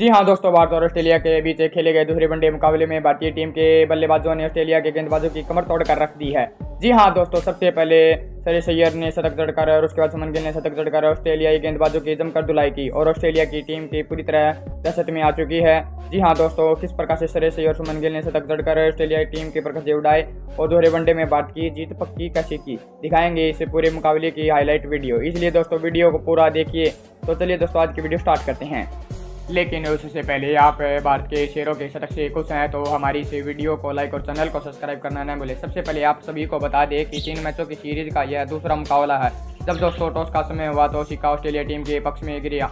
जी हाँ दोस्तों, भारत और ऑस्ट्रेलिया के बीच खेले गए दूसरे वनडे मुकाबले में भारतीय टीम के बल्लेबाजों ने ऑस्ट्रेलिया के गेंदबाजों की कमर तोड़ कर रख दी है। जी हाँ दोस्तों, सबसे पहले श्रेयस अय्यर ने शतक जड़कर और उसके बाद सुमन गिल ने शतक जड़कर ऑस्ट्रेलियाई गेंदबाजों की जमकर धुलाई की और ऑस्ट्रेलिया की टीम की पूरी तरह दहशत में आ चुकी है। जी हाँ दोस्तों, किस प्रकार से श्रेयस अय्यर सुमन गिल ने शतक जड़कर ऑस्ट्रेलियाई टीम के परखचे उड़ाए और दोहरे वनडे में भारत की जीत पक्की कैसे की, दिखाएंगे इस पूरे मुकाबले की हाईलाइट वीडियो, इसलिए दोस्तों वीडियो को पूरा देखिए। तो चलिए दोस्तों आज की वीडियो स्टार्ट करते हैं, लेकिन उससे पहले आप भारत के शेरों के शतक से खुश हैं तो हमारी इस वीडियो को लाइक और चैनल को सब्सक्राइब करना न भूलें। सबसे पहले आप सभी को बता दें कि 3 मैचों की सीरीज का यह दूसरा मुकाबला है। जब दोस्तों टॉस का समय हुआ तो सिक्का ऑस्ट्रेलिया टीम के पक्ष में गिरा।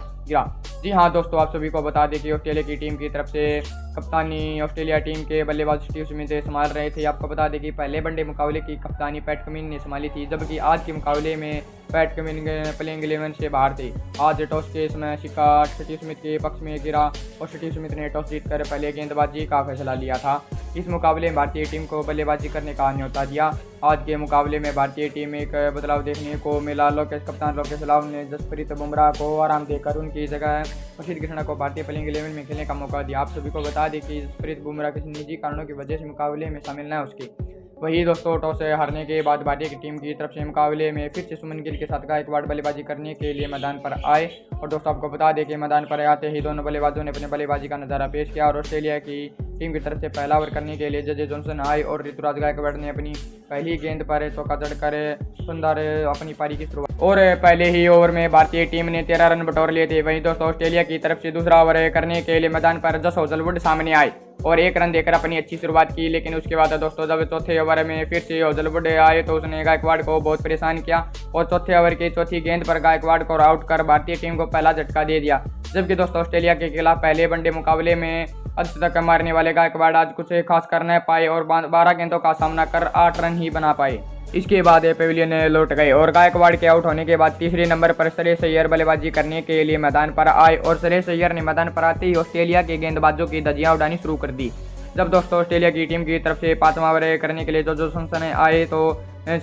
जी हाँ दोस्तों, आप सभी को बता दें कि ऑस्ट्रेलिया की टीम की तरफ से कप्तानी ऑस्ट्रेलिया टीम के बल्लेबाज स्टीव स्मिथ संभाल रहे थे। आपको बता दें कि पहले वनडे मुकाबले की कप्तानी पैट कमिंस ने संभाली थी, जबकि आज के मुकाबले में पैट कमिंस प्लेइंग 11 से बाहर थे। आज टॉस के समय सिक्का स्टीव स्मिथ के पक्ष में गिरा और स्टीव स्मिथ ने टॉस जीतकर पहले गेंदबाजी का फैसला लिया था। इस मुकाबले में भारतीय टीम को बल्लेबाजी करने का न्यौता दिया। आज के मुकाबले में भारतीय टीम में एक बदलाव देखने को मिला। कप्तान लोकेश राहुल ने जसप्रीत बुमराह को आराम देकर उनकी जगह प्रसिद्ध कृष्णा को भारतीय प्लेइंग 11 में खेलने का मौका दिया। आप सभी को बता दें कि जसप्रीत बुमराह किसी निजी कारणों की वजह से मुकाबले में शामिल न हो सके। वहीं दोस्तों टॉस हारने के बाद भारतीय की टीम की तरफ से मुकाबले में फिर से सुमन गिल के साथ गायकवाड़ बल्लेबाजी करने के लिए मैदान पर आए और दोस्तों आपको बता दें कि मैदान पर आते ही दोनों बल्लेबाजों ने अपने बल्लेबाजी का नज़ारा पेश किया और ऑस्ट्रेलिया की टीम की तरफ से पहला ओवर करने के लिए जये जॉनसन आए और ऋतुराज गायकवाड़ ने अपनी पहली गेंद पर चौका जड़कर सुंदर अपनी पारी की शुरुआत और पहले ही ओवर में भारतीय टीम ने 13 रन बटोर लिए थे। वहीं दोस्तों ऑस्ट्रेलिया की तरफ से दूसरा ओवर करने के लिए मैदान पर जॉश हैज़लवुड सामने आए और 1 रन देकर अपनी अच्छी शुरुआत की, लेकिन उसके बाद दोस्तों जब चौथे ओवर में फिर से हैज़लवुड आए तो उसने गायकवाड़ को बहुत परेशान किया और चौथे ओवर की चौथी गेंद पर गायकवाड़ को आउट कर भारतीय टीम को पहला झटका दे दिया। जबकि दोस्तों ऑस्ट्रेलिया के खिलाफ पहले वनडे मुकाबले में अर्धशतक मारने वाले गायकवाड़ आज कुछ खास कर न पाए और 12 गेंदों का सामना कर 8 रन ही बना पाए। इसके बाद पवेलियन लौट गए और गायकवाड़ के आउट होने के बाद तीसरे नंबर पर श्रेयस अय्यर बल्लेबाजी करने के लिए मैदान पर आए और श्रेयस अय्यर ने मैदान पर आते ही ऑस्ट्रेलिया के गेंदबाजों की धज्जियां उड़ानी शुरू कर दी। जब दोस्तों ऑस्ट्रेलिया की टीम की तरफ से 5वां ओवर करने के लिए जो जॉनसन आए तो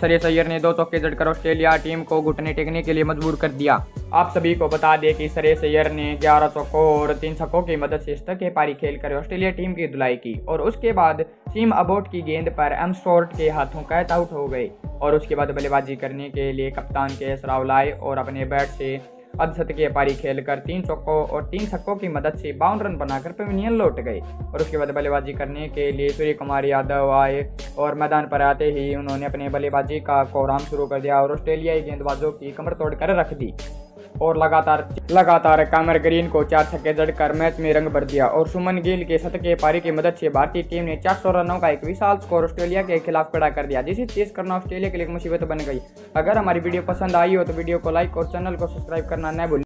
श्रेयस अय्यर ने 2 चौके जड़कर ऑस्ट्रेलिया टीम को घुटने टेकने के लिए मजबूर कर दिया। आप सभी को बता दें कि श्रेयस अय्यर ने 11 चौकों और 3 छक्कों की मदद से शतकीय पारी खेलकर ऑस्ट्रेलिया टीम की धुलाई की और उसके बाद सीम अबोट की गेंद पर एम शॉर्ट के हाथों कैच आउट हो गए और उसके बाद बल्लेबाजी करने के लिए कप्तान श्रेयस राहुल आए और अपने बैट से अर्धशतकीय पारी खेलकर 3 चौकों और 3 छक्कों की मदद से 52 रन बनाकर पवेलियन लौट गए और उसके बाद बल्लेबाजी करने के लिए सूर्य कुमार यादव आए और मैदान पर आते ही उन्होंने अपने बल्लेबाजी का कोहराम शुरू कर दिया और ऑस्ट्रेलियाई गेंदबाजों की कमर तोड़कर रख दी और लगातार कैमरन ग्रीन को 4 छक्के जड़कर मैच में रंग भर दिया और सुमन गिल के शतकीय पारी की मदद से भारतीय टीम ने 400 रनों का एक विशाल स्कोर ऑस्ट्रेलिया के खिलाफ खड़ा कर दिया, जिसे चेस करना ऑस्ट्रेलिया के लिए मुसीबत बन गई। अगर हमारी वीडियो पसंद आई हो तो वीडियो को लाइक और चैनल को सब्सक्राइब करना न भूलें।